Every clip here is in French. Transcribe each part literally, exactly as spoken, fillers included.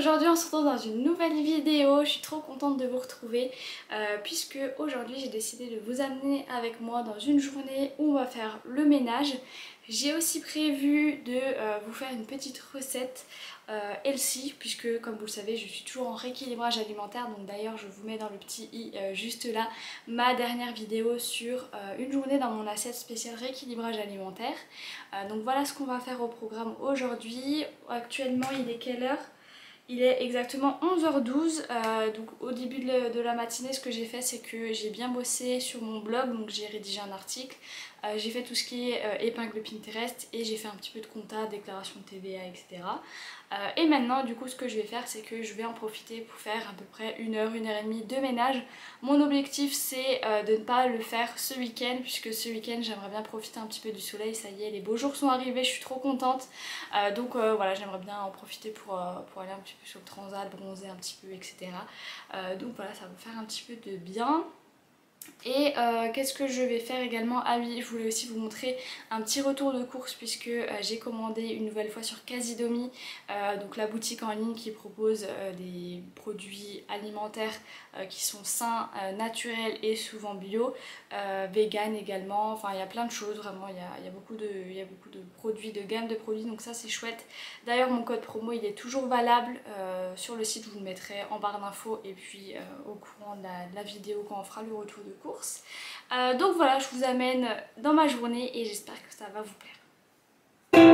aujourd'hui on se retrouve dans une nouvelle vidéo. Je suis trop contente de vous retrouver euh, puisque aujourd'hui j'ai décidé de vous amener avec moi dans une journée où on va faire le ménage. J'ai aussi prévu de euh, vous faire une petite recette euh, healthy puisque, comme vous le savez, je suis toujours en rééquilibrage alimentaire. Donc d'ailleurs je vous mets dans le petit i euh, juste là ma dernière vidéo sur euh, une journée dans mon assiette spéciale rééquilibrage alimentaire. Euh, donc voilà ce qu'on va faire au programme aujourd'hui. Actuellement il est quelle heure? Il est exactement onze heures douze, euh, donc au début de, le, de la matinée ce que j'ai fait c'est que j'ai bien bossé sur mon blog, donc j'ai rédigé un article, euh, j'ai fait tout ce qui est euh, épingle Pinterest et j'ai fait un petit peu de compta, déclaration de T V A, et cetera. Euh, et maintenant du coup ce que je vais faire c'est que je vais en profiter pour faire à peu près une heure, une heure et demie de ménage. Mon objectif c'est euh, de ne pas le faire ce week-end puisque ce week-end j'aimerais bien profiter un petit peu du soleil, ça y est les beaux jours sont arrivés, je suis trop contente. Euh, donc euh, voilà j'aimerais bien en profiter pour, euh, pour aller un petit peu sur le transat, bronzer un petit peu, et cetera. Euh, donc voilà, ça va me faire un petit peu de bien. Et euh, qu'est-ce que je vais faire également? Ah oui, je voulais aussi vous montrer un petit retour de course puisque euh, j'ai commandé une nouvelle fois sur Kazidomi, euh, donc la boutique en ligne qui propose euh, des produits alimentaires euh, qui sont sains, euh, naturels et souvent bio, euh, vegan également, enfin il y a plein de choses vraiment, il y a, il y a beaucoup de, il y a beaucoup de produits, de gamme de produits, donc ça c'est chouette. D'ailleurs mon code promo il est toujours valable euh, sur le site, je vous le mettrai en barre d'infos et puis euh, au courant de la, de la vidéo quand on fera le retour de course. Euh, donc voilà, je vous amène dans ma journée et j'espère que ça va vous plaire.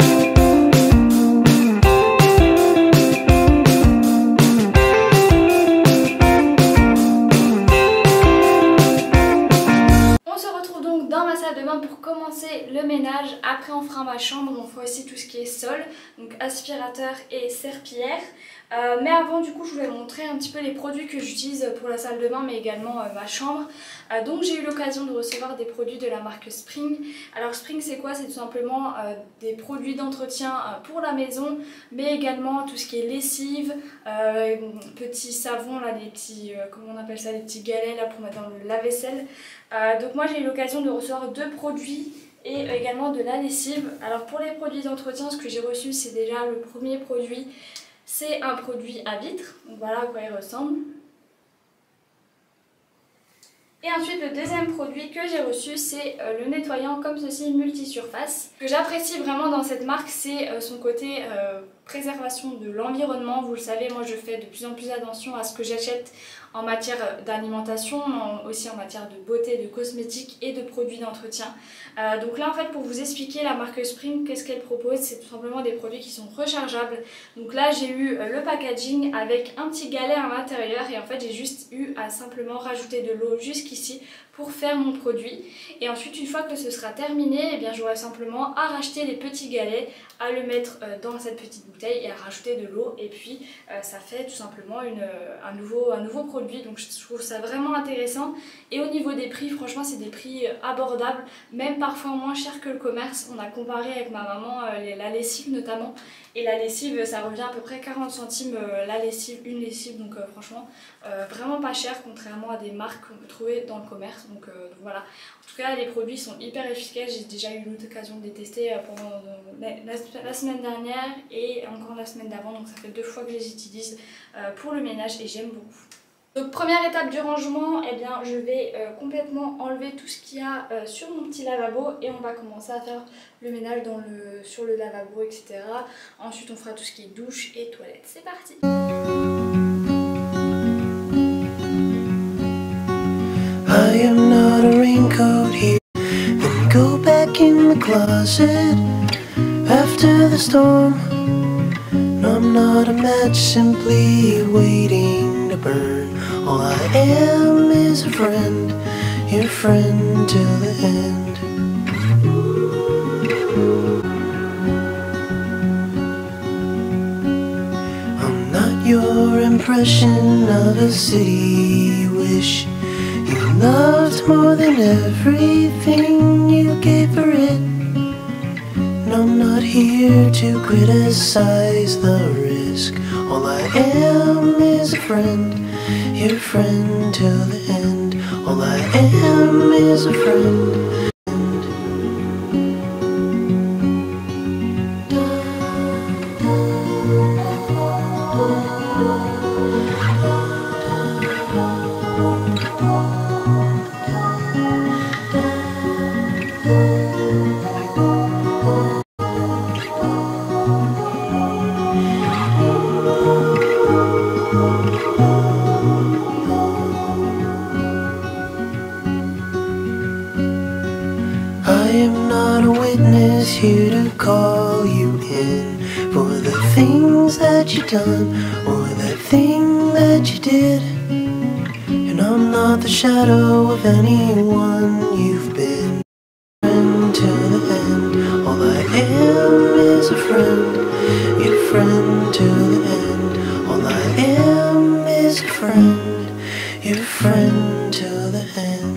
On se retrouve donc dans ma salle de bain pour commencer le ménage. Après on fera ma chambre, on fera aussi tout ce qui est sol, donc aspirateur et serpillière. Euh, mais avant du coup je voulais vous montrer un petit peu les produits que j'utilise pour la salle de bain mais également euh, ma chambre. Euh, donc j'ai eu l'occasion de recevoir des produits de la marque Spring. Alors Spring c'est quoi? C'est tout simplement euh, des produits d'entretien euh, pour la maison mais également tout ce qui est lessive, euh, petits savons, là, des petits, euh, comment on appelle ça, des petits galets là, pour mettre dans le lave-vaisselle. Euh, donc moi j'ai eu l'occasion de recevoir deux produits et également de la lessive. Alors pour les produits d'entretien ce que j'ai reçu c'est déjà le premier produit. C'est un produit à vitre, donc voilà à quoi il ressemble. Et ensuite le deuxième produit que j'ai reçu c'est le nettoyant comme ceci multisurface. Ce que j'apprécie vraiment dans cette marque c'est son côté euh, préservation de l'environnement. Vous le savez, moi je fais de plus en plus attention à ce que j'achète en matière d'alimentation, aussi en matière de beauté, de cosmétiques et de produits d'entretien. Euh, donc là en fait pour vous expliquer la marque Spring, qu'est-ce qu'elle propose? C'est tout simplement des produits qui sont rechargeables. Donc là j'ai eu le packaging avec un petit galet à l'intérieur et en fait j'ai juste eu à simplement rajouter de l'eau jusqu'ici pour faire mon produit. Et ensuite une fois que ce sera terminé, eh bien j'aurai simplement à racheter les petits galets, à le mettre dans cette petite bouteille et à rajouter de l'eau et puis euh, ça fait tout simplement une, un, nouveau, un nouveau produit. Donc je trouve ça vraiment intéressant et au niveau des prix franchement c'est des prix abordables, même parfois moins cher que le commerce. On a comparé avec ma maman euh, la lessive notamment et la lessive ça revient à peu près quarante centimes euh, la lessive, une lessive, donc euh, franchement euh, vraiment pas cher contrairement à des marques qu'on peut trouver dans le commerce. Donc, euh, donc voilà, en tout cas les produits sont hyper efficaces, j'ai déjà eu l'occasion de les tester euh, pendant euh, la, la semaine dernière et encore la semaine d'avant, donc ça fait deux fois que je les utilise euh, pour le ménage et j'aime beaucoup. Donc première étape du rangement, eh bien, je vais euh, complètement enlever tout ce qu'il y a euh, sur mon petit lavabo et on va commencer à faire le ménage dans le, sur le lavabo, et cetera. Ensuite on fera tout ce qui est douche et toilette. C'est parti! I am not a raincoat here, then go back in the closet after the storm. No, I'm not a match, simply waiting to burn. All I am is a friend, your friend till the end. I'm not your impression of a city you wish you loved more than everything you gave for it. And I'm not here to criticize the risk. All I am is a friend, your friend till the end. All I am is a friend. Da, da, da, da. Done, or that thing that you did, and I'm not the shadow of anyone you've been. Friend to the end, all I am is a friend. Your friend to the end, all I am is a friend. Your friend to the end.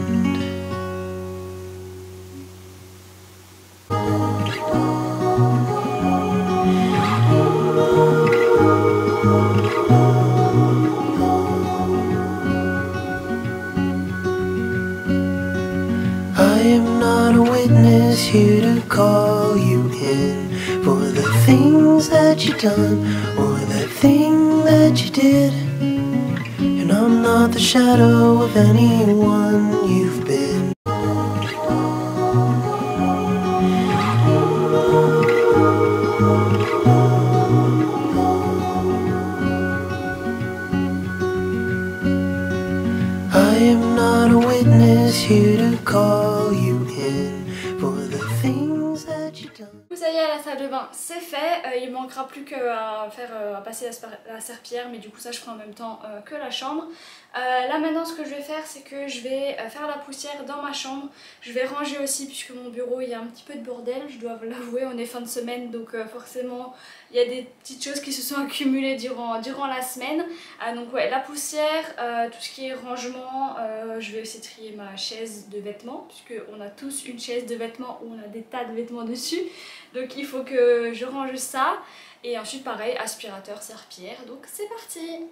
Here to call you in for the things that you done, or the thing that you did, and I'm not the shadow of anyone you've been. I am not a witness here to call you in. Ça y est, la salle de bain c'est fait, euh, il manquera plus qu'à faire euh, à passer la, la serpillière, mais du coup ça je ferai en même temps euh, que la chambre. Euh, là maintenant ce que je vais faire c'est que je vais euh, faire la poussière dans ma chambre, je vais ranger aussi puisque mon bureau il y a un petit peu de bordel, je dois l'avouer, on est fin de semaine donc euh, forcément il y a des petites choses qui se sont accumulées durant, durant la semaine. Euh, donc ouais, la poussière, euh, tout ce qui est rangement, euh, je vais aussi trier ma chaise de vêtements puisque on a tous une chaise de vêtements où on a des tas de vêtements dessus. Donc il faut que je range ça, et ensuite pareil, aspirateur, serpillière, donc c'est parti!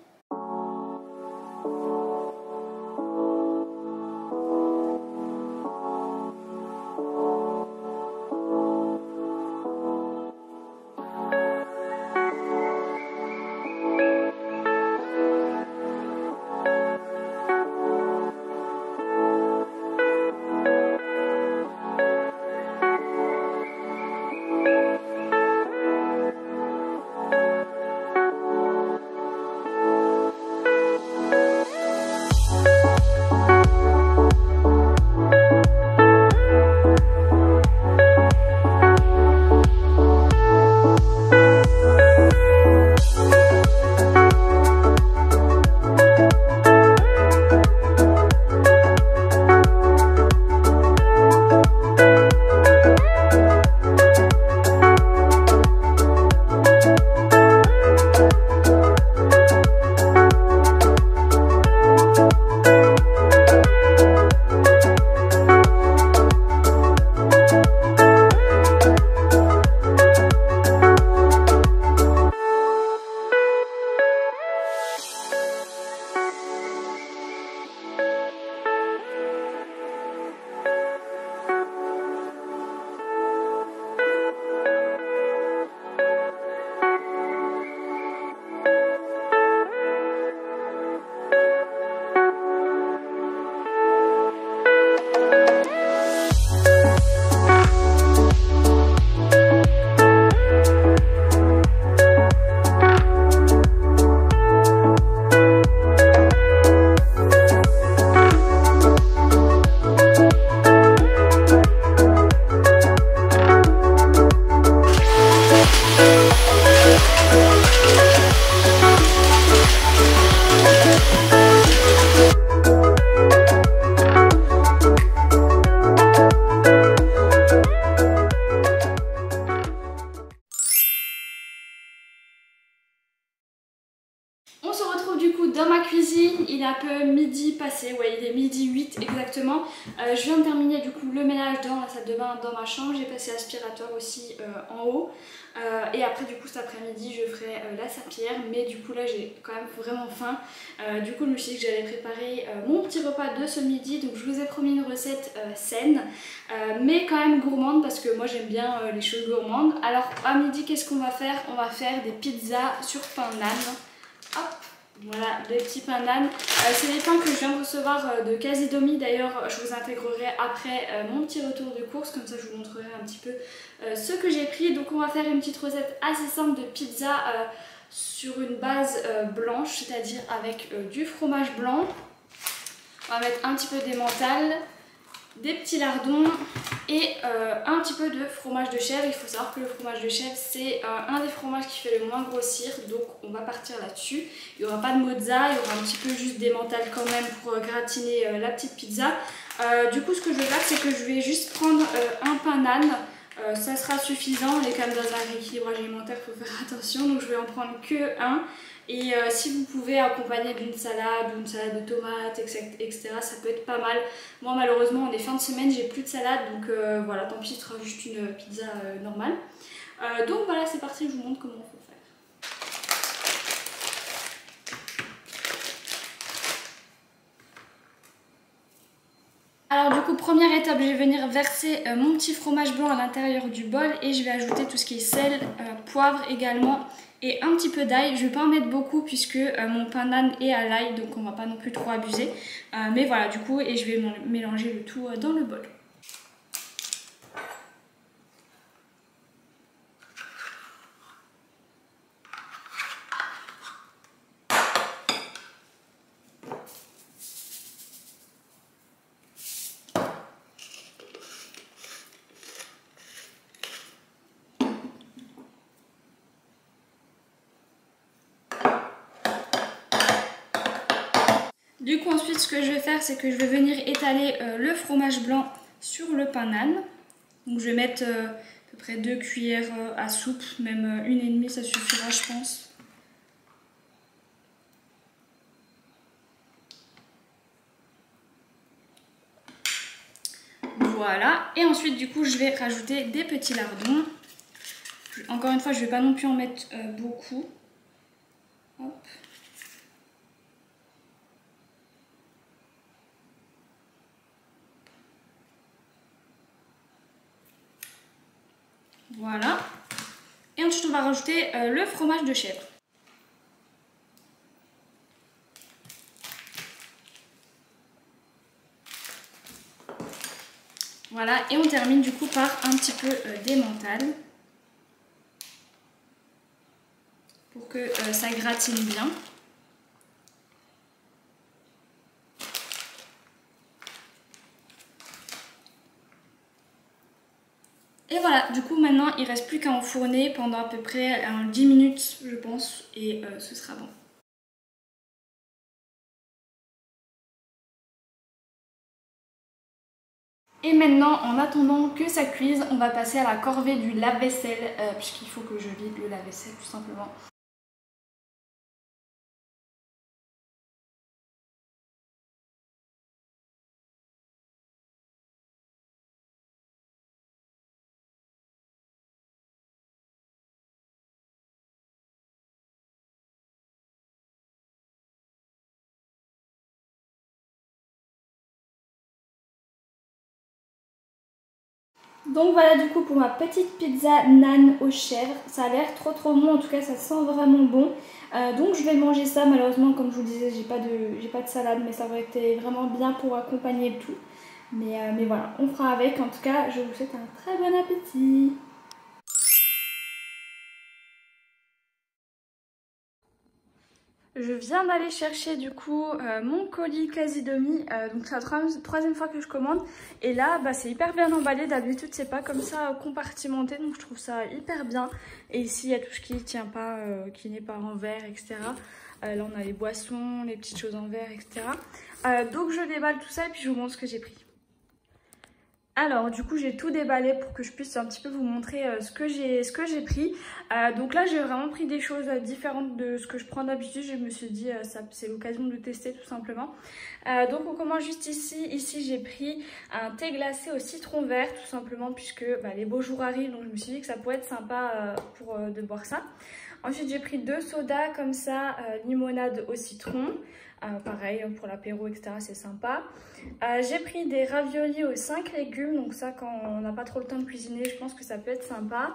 Ouais, il est midi huit exactement. Euh, je viens de terminer du coup le ménage dans la salle de bain, dans ma chambre. J'ai passé l'aspirateur aussi euh, en haut. Euh, et après du coup cet après-midi je ferai euh, la serpillière, mais du coup là j'ai quand même vraiment faim. Euh, du coup je me suis dit que j'allais préparer euh, mon petit repas de ce midi. Donc je vous ai promis une recette euh, saine, euh, mais quand même gourmande parce que moi j'aime bien euh, les choses gourmandes. Alors à midi qu'est-ce qu'on va faire? On va faire des pizzas sur pain d'âne. Hop! Voilà, des petits pains d'âne. Euh, c'est les pains que je viens de recevoir euh, de Kazidomi. D'ailleurs, je vous intégrerai après euh, mon petit retour de course. Comme ça, je vous montrerai un petit peu euh, ce que j'ai pris. Donc, on va faire une petite recette assez simple de pizza euh, sur une base euh, blanche, c'est-à-dire avec euh, du fromage blanc. On va mettre un petit peu d'emmental, des petits lardons et euh, un petit peu de fromage de chèvre. Il faut savoir que le fromage de chèvre, c'est euh, un des fromages qui fait le moins grossir, donc on va partir là-dessus. Il n'y aura pas de mozza, il y aura un petit peu juste d'emmental quand même pour euh, gratiner euh, la petite pizza. Euh, du coup, ce que je vais faire, c'est que je vais juste prendre euh, un pain d'âne. Euh, ça sera suffisant, on est quand même dans un rééquilibrage alimentaire, il faut faire attention, donc je vais en prendre que un. Et euh, si vous pouvez accompagner d'une salade, d'une salade de tomates, et cetera, ça peut être pas mal. Moi, malheureusement, on est fin de semaine, j'ai plus de salade, donc euh, voilà, tant pis, ce sera juste une pizza euh, normale. Euh, donc voilà, c'est parti, je vous montre comment on fait. Alors du coup, première étape, je vais venir verser euh, mon petit fromage blanc à l'intérieur du bol et je vais ajouter tout ce qui est sel, euh, poivre également et un petit peu d'ail. Je ne vais pas en mettre beaucoup puisque euh, mon pain d'âne est à l'ail, donc on ne va pas non plus trop abuser. Euh, mais voilà, du coup, et je vais mélanger le tout euh, dans le bol. Du coup, ensuite, ce que je vais faire, c'est que je vais venir étaler euh, le fromage blanc sur le pain d'âne. Donc, je vais mettre euh, à peu près deux cuillères euh, à soupe, même euh, une et demie, ça suffira, je pense. Voilà. Et ensuite, du coup, je vais rajouter des petits lardons. Encore une fois, je ne vais pas non plus en mettre euh, beaucoup. Hop. Voilà. Et ensuite, on va rajouter euh, le fromage de chèvre. Voilà. Et on termine du coup par un petit peu euh, d'emmental. Pour que euh, ça gratine bien. Et voilà, du coup maintenant il ne reste plus qu'à enfourner pendant à peu près hein, dix minutes je pense et euh, ce sera bon. Et maintenant, en attendant que ça cuise, on va passer à la corvée du lave-vaisselle euh, puisqu'il faut que je vide le lave-vaisselle tout simplement. Donc voilà du coup pour ma petite pizza nan aux chèvres, ça a l'air trop trop bon, en tout cas ça sent vraiment bon. Euh, donc je vais manger ça, malheureusement comme je vous le disais j'ai pas de, j'ai pas de salade, mais ça aurait été vraiment bien pour accompagner le tout. Mais, euh, mais voilà, on fera avec, en tout cas je vous souhaite un très bon appétit. Je viens d'aller chercher du coup euh, mon colis Kazidomi, euh, donc c'est la troisième, troisième fois que je commande et là bah, c'est hyper bien emballé, d'habitude c'est pas comme ça euh, compartimenté, donc je trouve ça hyper bien. Et ici il y a tout ce qui ne tient pas, euh, qui n'est pas en verre, et cetera. Euh, là on a les boissons, les petites choses en verre, et cetera. Euh, donc je déballe tout ça et puis je vous montre ce que j'ai pris. Alors du coup j'ai tout déballé pour que je puisse un petit peu vous montrer euh, ce que j'ai ce que j'ai pris. Euh, donc là j'ai vraiment pris des choses euh, différentes de ce que je prends d'habitude. Je me suis dit euh, ça c'est l'occasion de tester tout simplement. Euh, donc on commence juste ici. Ici j'ai pris un thé glacé au citron vert tout simplement puisque bah, les beaux jours arrivent. Donc je me suis dit que ça pourrait être sympa euh, pour, euh, de boire ça. Ensuite, j'ai pris deux sodas comme ça, euh, limonade au citron. Euh, pareil, pour l'apéro, et cetera, c'est sympa. Euh, j'ai pris des raviolis aux cinq légumes. Donc ça, quand on n'a pas trop le temps de cuisiner, je pense que ça peut être sympa.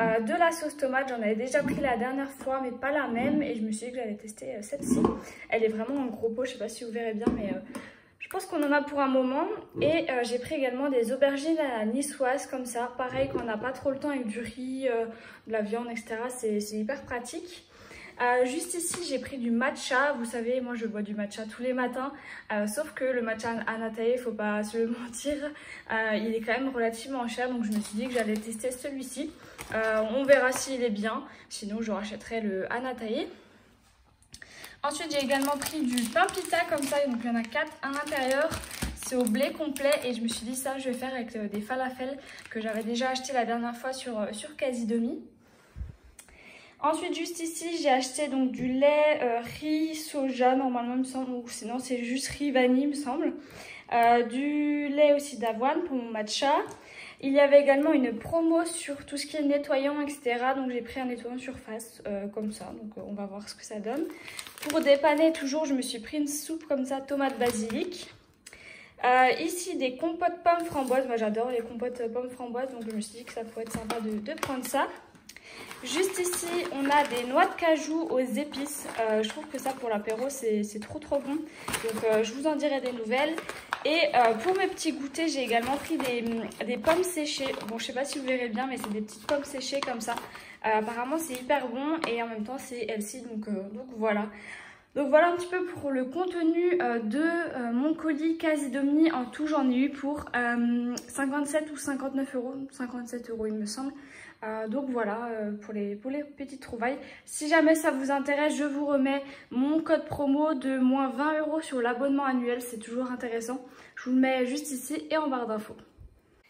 Euh, de la sauce tomate, j'en avais déjà pris la dernière fois, mais pas la même. Et je me suis dit que j'allais tester euh, celle-ci. Elle est vraiment en gros pot, je ne sais pas si vous verrez bien, mais... Euh, je pense qu'on en a pour un moment. Et euh, j'ai pris également des aubergines à la niçoise comme ça. Pareil, quand on n'a pas trop le temps avec du riz, euh, de la viande, et cetera. C'est hyper pratique. Euh, juste ici, j'ai pris du matcha. Vous savez, moi je bois du matcha tous les matins. Euh, sauf que le matcha Anatae, faut pas se le mentir, euh, il est quand même relativement cher. Donc je me suis dit que j'allais tester celui-ci. Euh, on verra s'il est bien. Sinon, je rachèterai le Anatae. Ensuite, j'ai également pris du pain pita comme ça, donc il y en a quatre à l'intérieur, c'est au blé complet et je me suis dit ça je vais faire avec des falafels que j'avais déjà acheté la dernière fois sur, sur Kazidomi. Ensuite, juste ici, j'ai acheté donc du lait, euh, riz, soja, normalement, il me semble, ou sinon c'est juste riz vanille, il me semble. Euh, du lait aussi d'avoine pour mon matcha. Il y avait également une promo sur tout ce qui est nettoyant, et cetera. Donc j'ai pris un nettoyant surface, euh, comme ça. Donc euh, on va voir ce que ça donne. Pour dépanner toujours, je me suis pris une soupe comme ça, tomate basilic. Euh, ici, des compotes pommes framboises. Moi, j'adore les compotes pommes framboises. Donc je me suis dit que ça pourrait être sympa de, de prendre ça. Juste ici, on a des noix de cajou aux épices. Euh, je trouve que ça, pour l'apéro, c'est trop trop bon. Donc, euh, je vous en dirai des nouvelles. Et euh, pour mes petits goûters, j'ai également pris des, des pommes séchées. Bon, je sais pas si vous verrez bien, mais c'est des petites pommes séchées comme ça. Euh, apparemment, c'est hyper bon et en même temps, c'est healthy. Donc, euh, donc, voilà. Donc, voilà un petit peu pour le contenu euh, de euh, mon colis Kazidomi. En tout, j'en ai eu pour euh, cinquante-sept ou cinquante-neuf euros. cinquante-sept euros, il me semble. Euh, donc voilà euh, pour, les, pour les petites trouvailles. Si jamais ça vous intéresse, je vous remets mon code promo de moins vingt euros sur l'abonnement annuel. C'est toujours intéressant. Je vous le mets juste ici et en barre d'infos.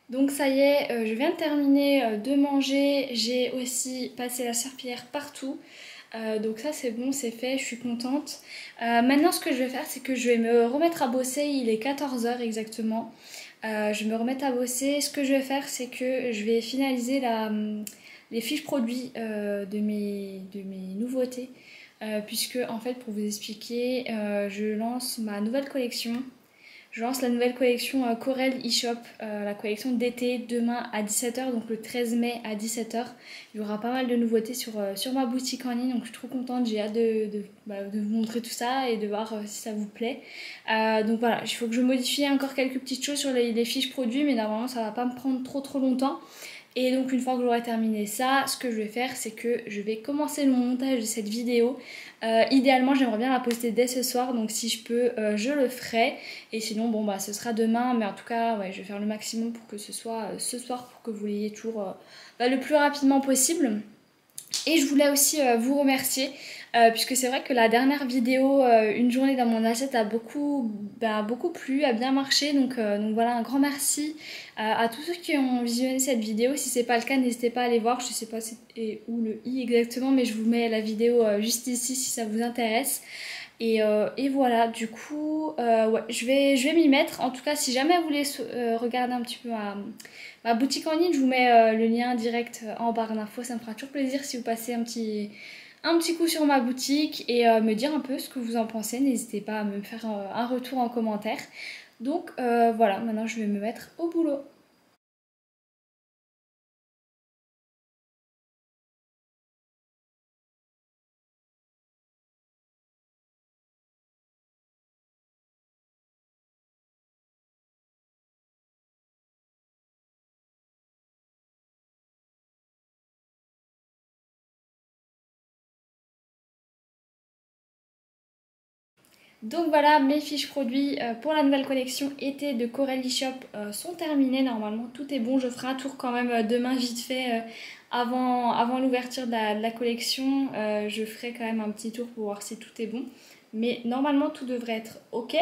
Donc ça y est, euh, je viens de terminer euh, de manger. J'ai aussi passé la serpillière partout. Euh, donc ça c'est bon, c'est fait, je suis contente. Euh, maintenant ce que je vais faire, c'est que je vais me remettre à bosser. Il est quatorze heures exactement. Euh, je vais me remettre à bosser. Ce que je vais faire, c'est que je vais finaliser la, les fiches produits euh, de, mes, de mes nouveautés. Euh, puisque, en fait, pour vous expliquer, euh, je lance ma nouvelle collection. Je lance la nouvelle collection euh, Corolle eShop, euh, la collection d'été, demain à dix-sept heures, donc le treize mai à dix-sept heures. Il y aura pas mal de nouveautés sur, euh, sur ma boutique en ligne, donc je suis trop contente, j'ai hâte de, de, bah, de vous montrer tout ça et de voir euh, si ça vous plaît. Euh, donc voilà, il faut que je modifie encore quelques petites choses sur les, les fiches produits, mais normalement ça va pas me prendre trop trop longtemps. Et donc une fois que j'aurai terminé ça, ce que je vais faire, c'est que je vais commencer le montage de cette vidéo. Euh, idéalement, j'aimerais bien la poster dès ce soir, donc si je peux, euh, je le ferai. Et sinon, bon bah ce sera demain, mais en tout cas, ouais, je vais faire le maximum pour que ce soit euh, ce soir, pour que vous l'ayez toujours euh, bah, le plus rapidement possible. Et je voulais aussi euh, vous remercier, euh, puisque c'est vrai que la dernière vidéo, euh, une journée dans mon assiette, a beaucoup, bah, beaucoup plu, a bien marché. Donc, euh, donc voilà, un grand merci euh, à tous ceux qui ont visionné cette vidéo. Si c'est pas le cas, n'hésitez pas à aller voir. Je sais pas où le i exactement, mais je vous mets la vidéo euh, juste ici si ça vous intéresse. Et, euh, et voilà, du coup, euh, ouais, je vais, je vais m'y mettre. En tout cas, si jamais vous voulez euh, regarder un petit peu ma, ma boutique en ligne, je vous mets euh, le lien direct en barre d'infos. Ça me fera toujours plaisir si vous passez un petit, un petit coup sur ma boutique et euh, me dire un peu ce que vous en pensez. N'hésitez pas à me faire euh, un retour en commentaire. Donc euh, voilà, maintenant je vais me mettre au boulot. Donc voilà, mes fiches produits pour la nouvelle collection été de Corolle eShop sont terminées. Normalement, tout est bon. Je ferai un tour quand même demain vite fait avant, avant l'ouverture de la, de la collection. Je ferai quand même un petit tour pour voir si tout est bon. Mais normalement, tout devrait être OK.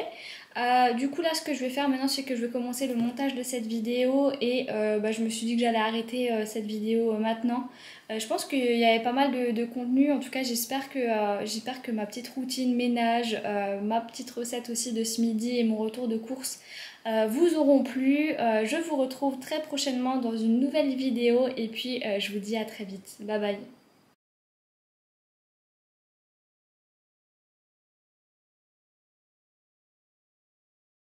Euh, du coup, là, ce que je vais faire maintenant, c'est que je vais commencer le montage de cette vidéo. Et euh, bah, je me suis dit que j'allais arrêter euh, cette vidéo euh, maintenant. Euh, je pense qu'il y avait pas mal de, de contenu. En tout cas, j'espère que, euh, j'espère que ma petite routine ménage, euh, ma petite recette aussi de ce midi et mon retour de course euh, vous auront plu. Euh, je vous retrouve très prochainement dans une nouvelle vidéo. Et puis, euh, je vous dis à très vite. Bye bye.